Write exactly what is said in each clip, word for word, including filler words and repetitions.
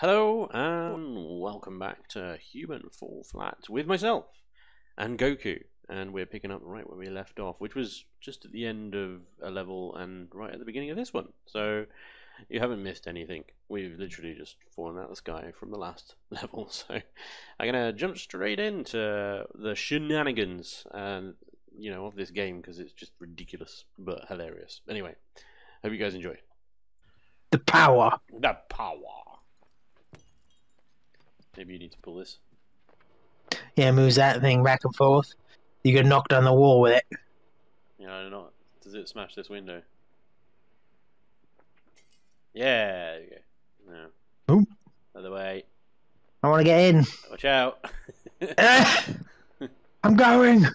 Hello and welcome back to Human Fall Flat with myself and Goku, and we're picking up right where we left off, which was just at the end of a level and right at the beginning of this one. So you haven't missed anything. We've literally just fallen out of the sky from the last level. So I'm gonna jump straight into the shenanigans and you know of this game because it's just ridiculous but hilarious. Anyway, hope you guys enjoy. The power. The power. Maybe you need to pull this. Yeah, moves that thing back and forth. You get knocked on the wall with it. Yeah, I don't know. Does it smash this window? Yeah, there you go. No. Ooh. Other way. I want to get in. Watch out. uh, I'm going.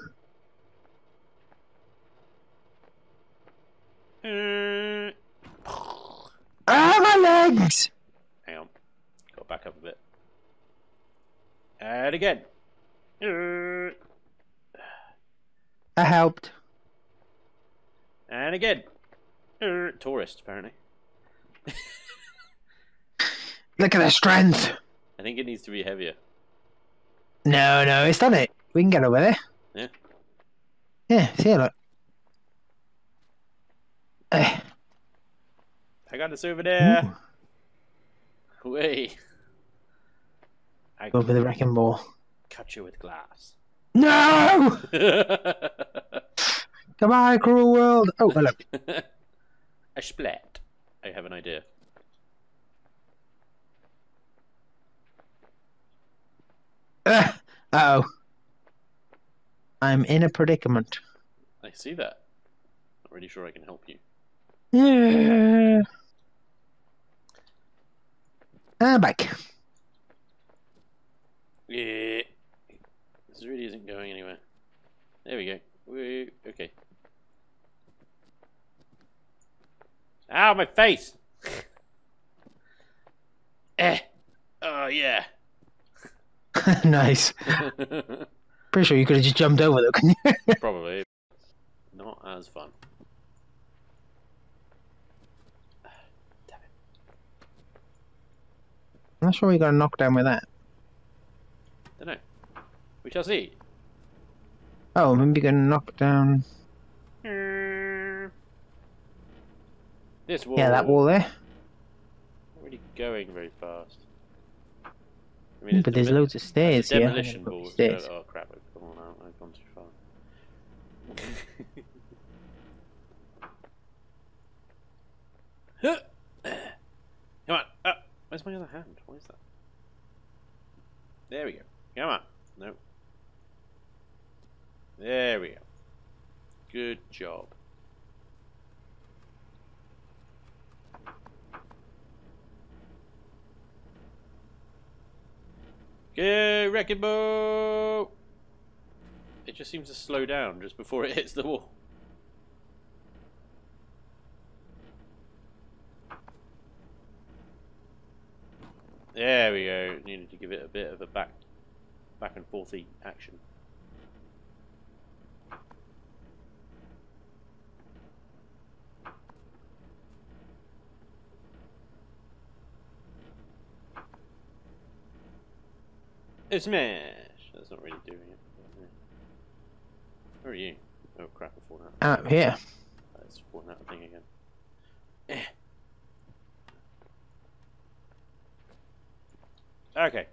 Ah, my legs. Hang on. Got back up a bit. And again. Uh, I helped. And again. Uh, tourist, apparently. Look at that strength. I think it needs to be heavier. No, no, it's done it. We can get over there. Yeah. Yeah, see you, look. Uh. I got this over there. Ooh. Wait. I go for the wrecking ball. Cut you with glass. No! Goodbye, cruel world. Oh, hello. A splat. I have an idea. Uh oh. I'm in a predicament. I see that. Not really sure I can help you. Yeah. I'm back. Yeah. This really isn't going anywhere. There we go. Woo. Okay. Ow, my face! Eh. Oh, yeah. Nice. Pretty sure you could have just jumped over, though, couldn't you? Probably. Not as fun. Damn it. I'm not sure we got a knockdown with that. I don't know. We shall see. Oh, maybe you can knock down this wall. Yeah, that wall there. Not really going very fast. I mean, but there's loads of stairs here. Demolition balls. Oh crap! I've gone out. I've gone too far. Come on. Uh, where's my other hand? What is that? There we go. Come on. No. There we go. Good job. Go, wrecking ball! It just seems to slow down just before it hits the wall. There we go. Needed to give it a bit of a back. Back and forthy action. It's smash. That's not really doing it. Where are you? Oh crap! I've fallen out. Up here. It's fallen out of the thing again. Eh. Okay.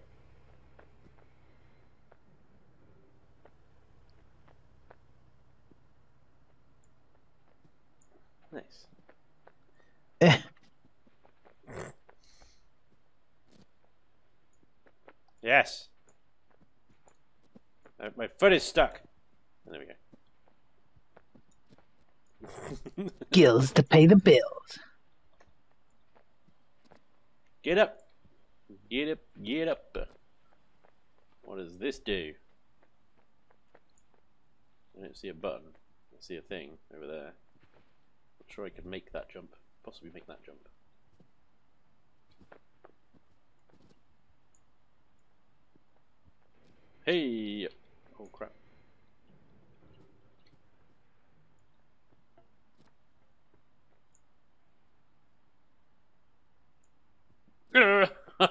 Nice. Eh. Yes. Uh, my foot is stuck. Oh, there we go. Gills to pay the bills. Get up. Get up. Get up. What does this do? I don't see a button. I see a thing over there. I'm sure I could make that jump. Possibly make that jump. Hey! Oh crap.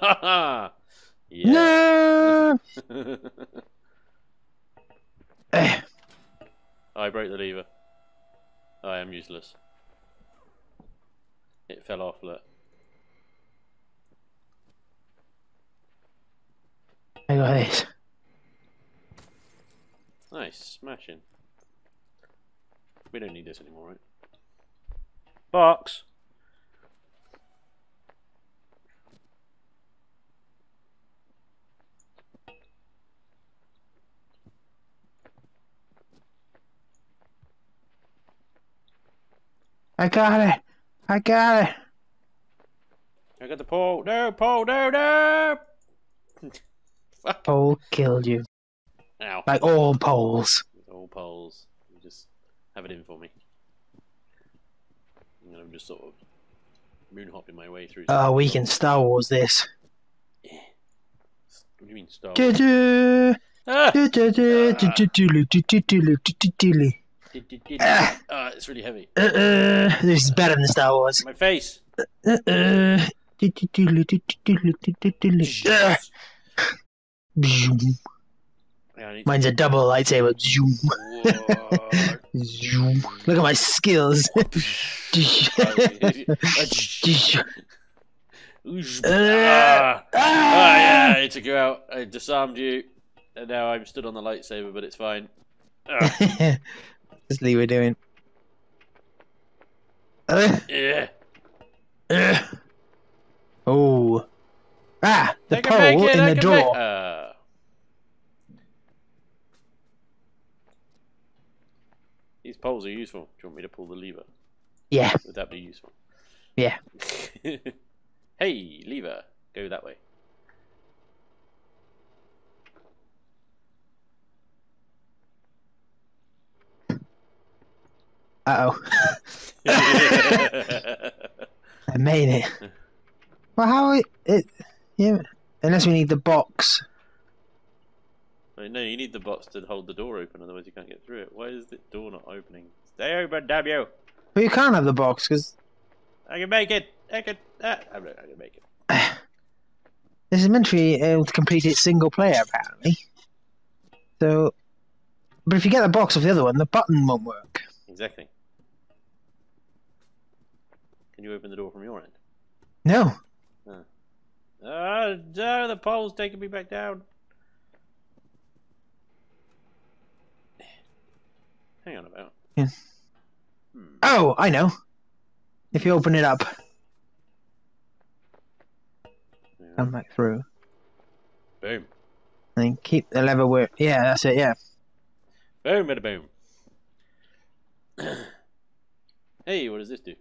Yeah. No. I broke the lever. I am useless. It fell off, look. I got this. Nice, smashing. We don't need this anymore, right? Box! I got it! I got it! I got the pole! No! Pole! No! No! Fuck! Pole killed you. Ow. Like all poles. All poles. You just have it in for me. And I'm just sort of moonhopping my way through. Oh, we can Star Wars this. Yeah. What do you mean Star Wars? Uh, oh, it's really heavy. Uh, uh, this is better than Star Wars. My face. Uh, uh, Mine's a double lightsaber. Zoom. Look at my skills. ah, ah, yeah, I took you out. I disarmed you, and now I'm stood on the lightsaber, but it's fine. Ah. That's what we're doing. Uh, yeah. Uh, oh. Ah! The pole in the door. Uh. These poles are useful. Do you want me to pull the lever? Yeah. Would that be useful? Yeah. Hey, lever. Go that way. Uh-oh. I made it. Well, how it, it... Yeah. Unless we need the box. Wait, no, you need the box to hold the door open, otherwise you can't get through it. Why is the door not opening? Stay open, damn you! But you can't have the box, because... I can make it! I can... Ah, I can make it. This is meant to be able to complete it single player, apparently. So... But if you get the box off the other one, the button won't work. Exactly. Can you open the door from your end? No. Ah, oh. oh, no, the pole's taking me back down. Hang on about. Yeah. Hmm. Oh, I know. If you open it up, yeah. Come back through. Boom. And keep the lever where. Yeah, that's it. Yeah. Boom! Bada boom. Hey, what does this do?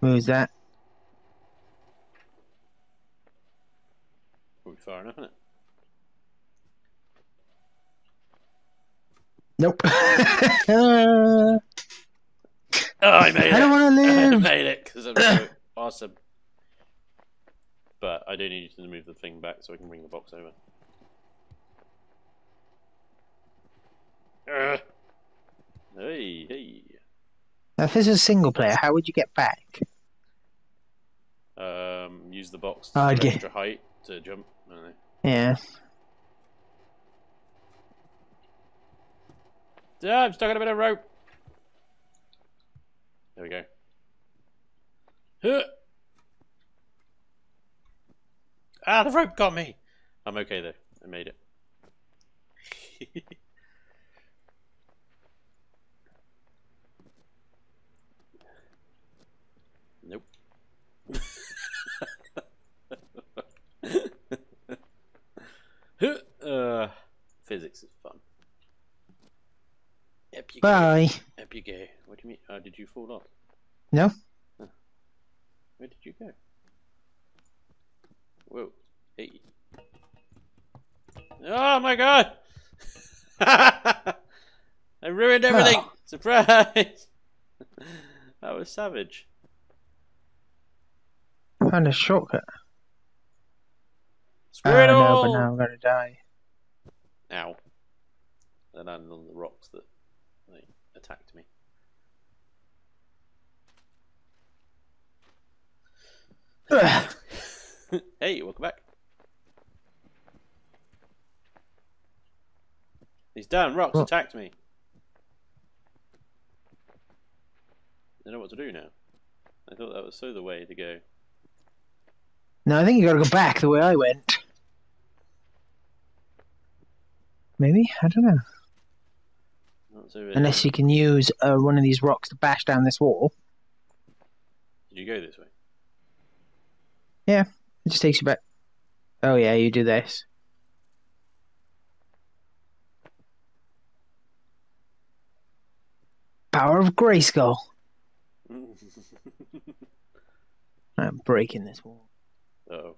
Moves that. Probably far enough, isn't it? Nope. Oh, I made it. I don't want to live. I made it because I'm so awesome. But I do need you to move the thing back so I can bring the box over. Ugh. Hey, hey. Now, if this is single player, how would you get back? Um, use the box to oh, get extra height to jump. I don't know. Yeah. Yeah, I'm stuck on a bit of rope. There we go. Huh. Ah, the rope got me. I'm okay though. I made it. Nope. uh, physics is fun. Up you Bye. Go. Up you go. What do you mean? Oh, did you fall off? No. Huh. Where did you go? Whoa. Hey. Oh my god! I ruined everything! Oh. Surprise! That was savage. Found a shortcut. Screw it all! No, but now I'm gonna die. Ow. I landed on the rocks that they attacked me. Hey, welcome back. These damn rocks oh. attacked me. I don't know what to do now. I thought that was so the way to go. No, I think you gotta go back the way I went. Maybe? I don't know. Not so really. Unless you can use uh, one of these rocks to bash down this wall. Did you go this way? Yeah, it just takes you back. Oh yeah, you do this. Power of Greyskull. I'm breaking this wall. Uh oh.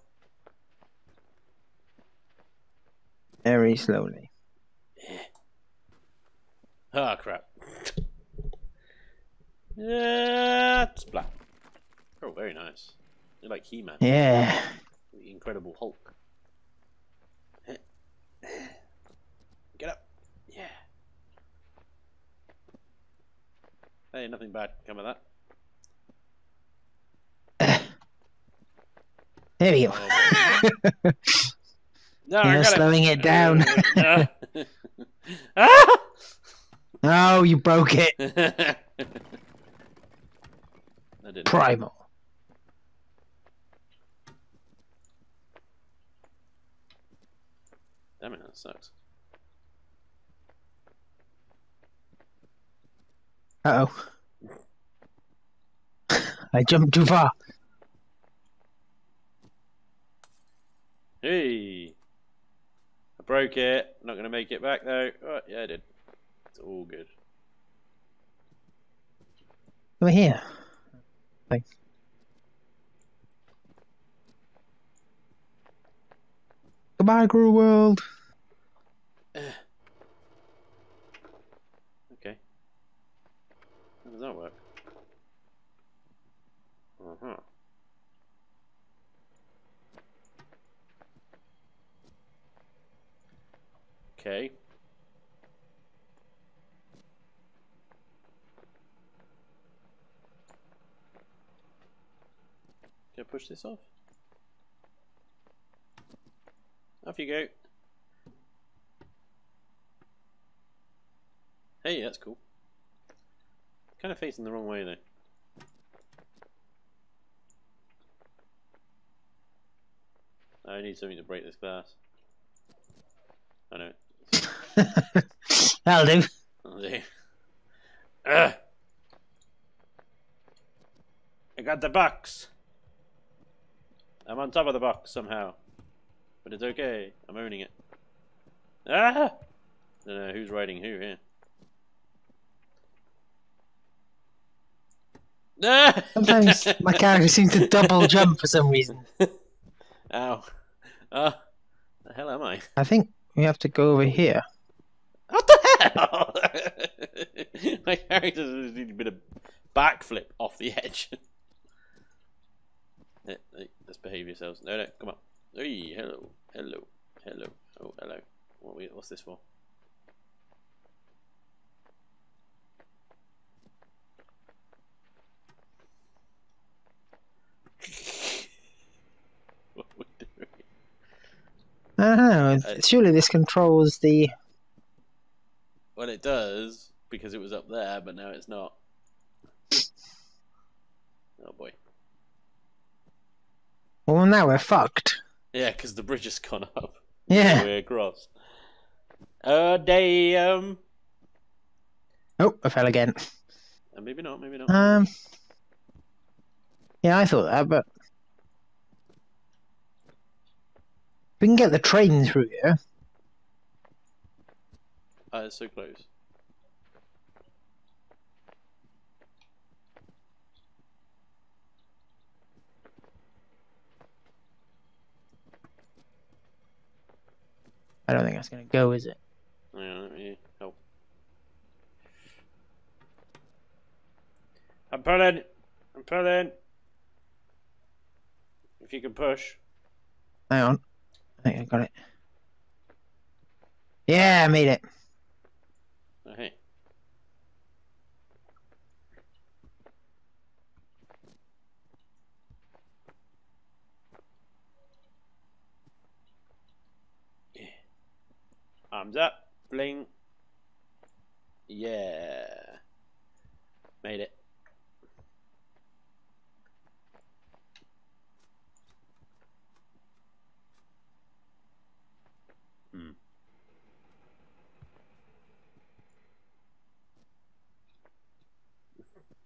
Very slowly. Ah, oh, crap. Yeah, it's black. Oh, very nice. You're like He-Man. Yeah. The Incredible Hulk. Get up. Yeah. Hey, nothing bad can come of that. There we go. Oh, no, You're slowing it, it down. Ah! Oh, you broke it. I didn't Primal. Know. Damn it, that sucks. Uh oh. I jumped too far. Hey. I broke it. I'm not going to make it back though. Oh, yeah, I did. It's all good. Over here. Thanks. Goodbye, Gru World. Okay. How does that work? Uh huh. Okay. Can I push this off? Off you go. Hey, that's cool. Kind of facing the wrong way though. I need something to break this glass. I know. That'll do. That'll do. Uh, I got the box. I'm on top of the box somehow. But it's okay. I'm owning it. Ah! I don't know who's riding who here. Ah! Sometimes my character seems to double jump for some reason. Ow. Uh, the hell am I? I think we have to go over here. What the hell? My character just needs a bit of backflip off the edge. Hey, hey, let's behave yourselves. No, no, come on. Hey, hello, hello, hello, oh, hello. What we, what's this for? What are we doing? I don't know. Surely this controls the... Well, it does, because it was up there, but now it's not. Oh, boy. Well, now we're fucked. Yeah, because the bridge has gone up. Yeah. We're across. Oh, damn. Oh, I fell again. Uh, maybe not, maybe not. Um. Yeah, I thought that, but... We can get the train through here. Oh, uh, it's so close. I don't think that's going to go, is it? Yeah, let me help. I'm pulling! I'm pulling! If you can push. Hang on. I think I got it. Yeah, I made it. Oh, hey. Thumbs up. Bling. Yeah. Made it. Hmm.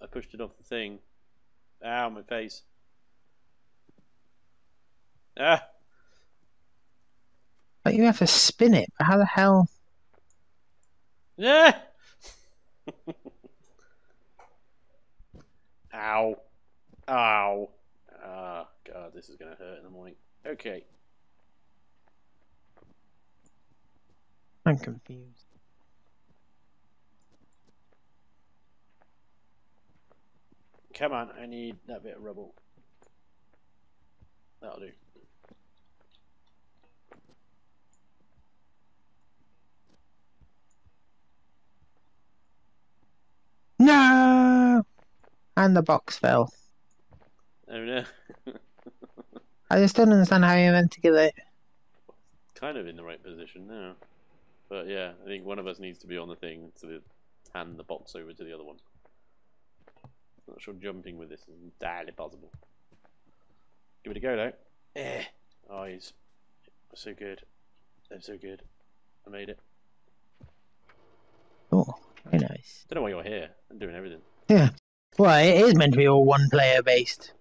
I pushed it off the thing. Ow, my face. Ah! But you have to spin it. But how the hell? Yeah. Ow! Ow! Ah, God, this is gonna hurt in the morning. Okay. I'm confused. Come on, I need that bit of rubble. That'll do. No! And the box fell. Oh no. I just don't understand how you're meant to get it. Kind of in the right position now. But yeah, I think one of us needs to be on the thing to hand the box over to the other one. I'm not sure jumping with this is entirely possible. Give it a go though. Eh. Eyes. So good. They're so good. I made it. Oh. Very nice. Don't know why you're here. I'm doing everything. Yeah. Well, it is meant to be all one player based.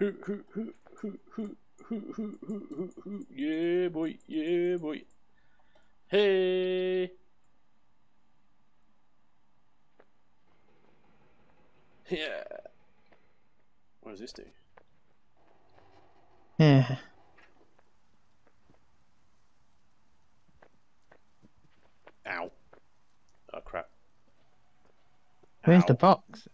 Hoo hoo hoo hoo hoo hoo hoo hoo hoo. Yeah boy, yeah boy. Hey. Yeah. What does this do? Yeah. Ow. Oh crap. Where's Ow. the box?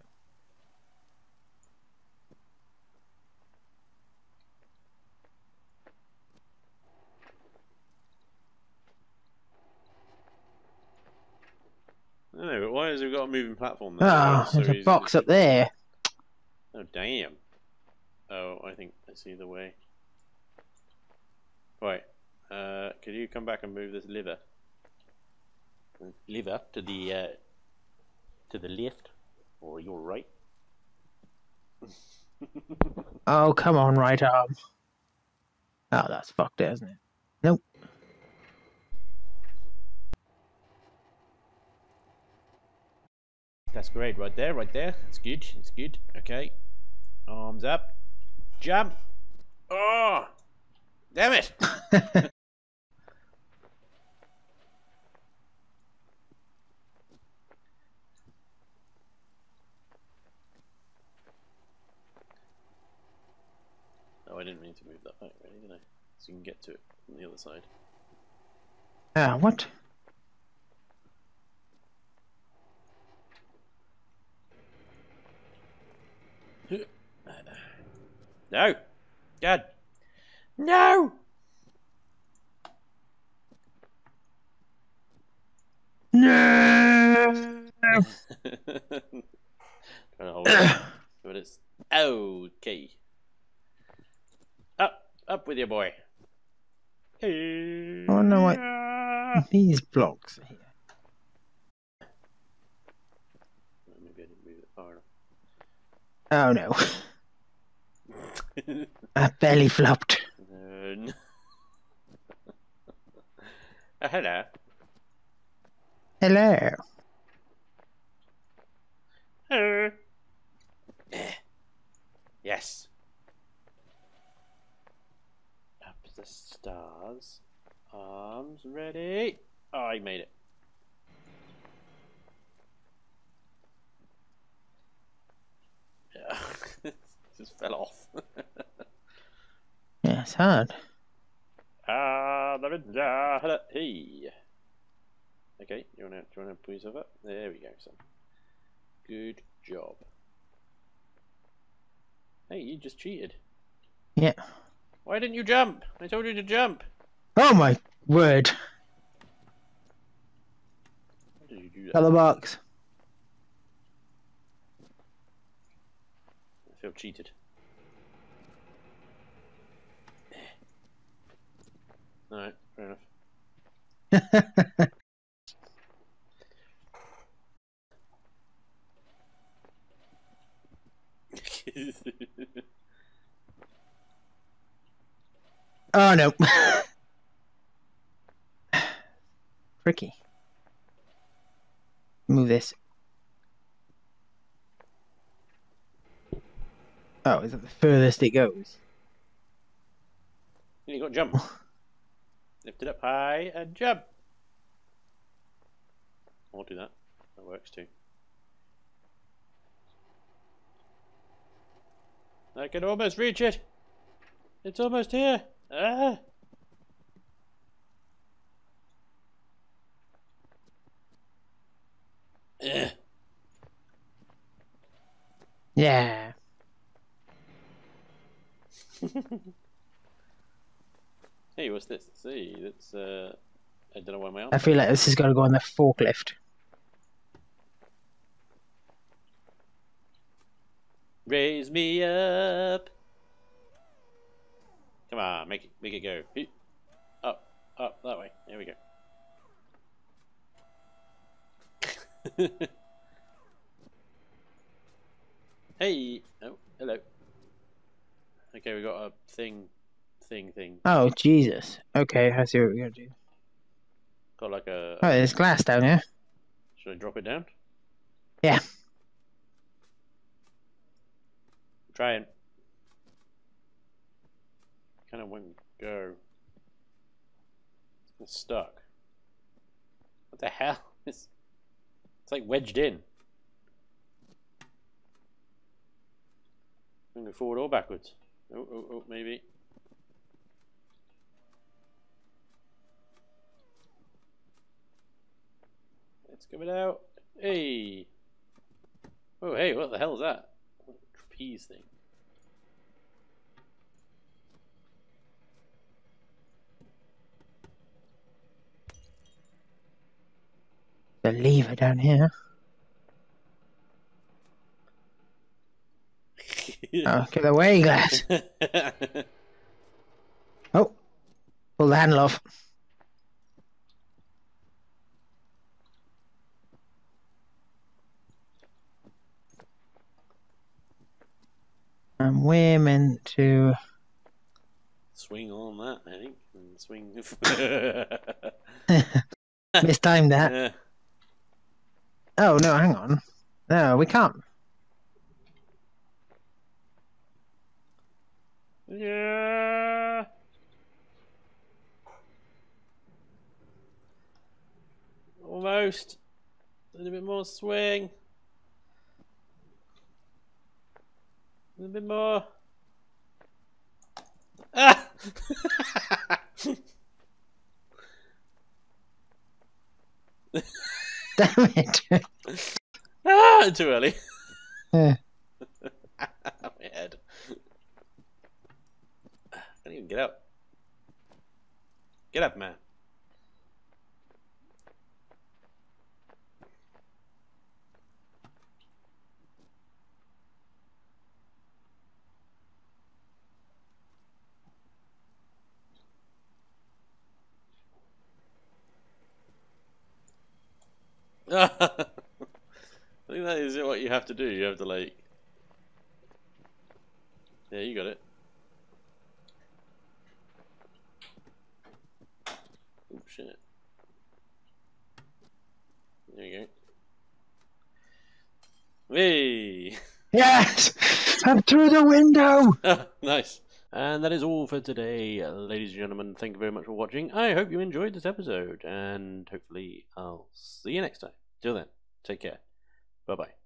I don't know, but why has it got a moving platform there? Oh, so there's a box up there. Oh, damn. Oh, I think I see the way. Right. Uh, could you come back and move this lever? Lever to the uh, to the left or your right. Oh, come on, right arm. Oh, that's fucked, isn't it? Nope. That's great, right there, right there. It's good, it's good. Okay, arms up, jump. Oh, damn it! I didn't mean to move that back, really, did I? So you can get to it from the other side. Ah, uh, what? No! God! No! No! Trying to hold it, but it's okay. Up with your boy. Oh no, I... these blocks here. Maybe I didn't move it far enough. Oh no. I barely flopped. Uh, no. uh, hello. Hello. Hello. Yes. The stars, arms ready. Oh, I made it. Yeah. Just fell off. Yeah, it's hard. Ah, uh, the hey. Okay, you wanna, do you wanna pull yourself up? There we go, son. Good job. Hey, you just cheated. Yeah. Why didn't you jump? I told you to jump. Oh my word. Why did you do that? Other box. I feel cheated. Alright, fair enough. Oh no. Tricky. Move this. Oh, is that the furthest it goes? Then you got to jump. Lift it up high and jump. I'll do that. That works too. I can almost reach it. It's almost here. Ah. Ugh. Yeah. Hey, what's this? Let's see, that's uh, I don't know where my arm. I feel like this is gonna go on the forklift. Raise me up. Come on, make it, make it go. Up, up that way. There we go. Hey, oh, hello. Okay, we got a thing, thing, thing. Oh Jesus! Okay, I see what we gotta do. Got like a. Oh, there's glass down here. Should I drop it down? Yeah. Try it. Kind of wouldn't go. It's stuck. What the hell is? It's like wedged in. I'm going forward or backwards. Oh, oh, oh, maybe. Let's give it out. Hey. Oh, hey, what the hell is that? What a trapeze thing. The lever down here. Oh, get away, glass. Oh, pull the handle off. And we're meant to swing on that, I think, and swing. This time that. Yeah. Oh, no, hang on. No, we can't. Yeah. Almost. A little bit more swing. A little bit more. Ah! Damn it! Ah, too early. Yeah. My head. I can't even get up. Get up, man. I think that is what you have to do. You have to, like, yeah, you got it. Oh shit! There you go. Hey! Yes! Up through the window. Oh, nice. And that is all for today, ladies and gentlemen. Thank you very much for watching. I hope you enjoyed this episode, and hopefully I'll see you next time. Till then, take care. Bye-bye.